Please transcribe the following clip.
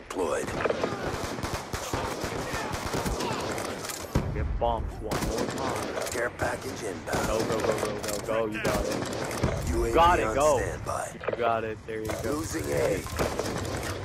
deployed. Get bombed one more time. Care package inbound. Go. You got it. You got it. Go. Standby. You got it. There you go. Losing A.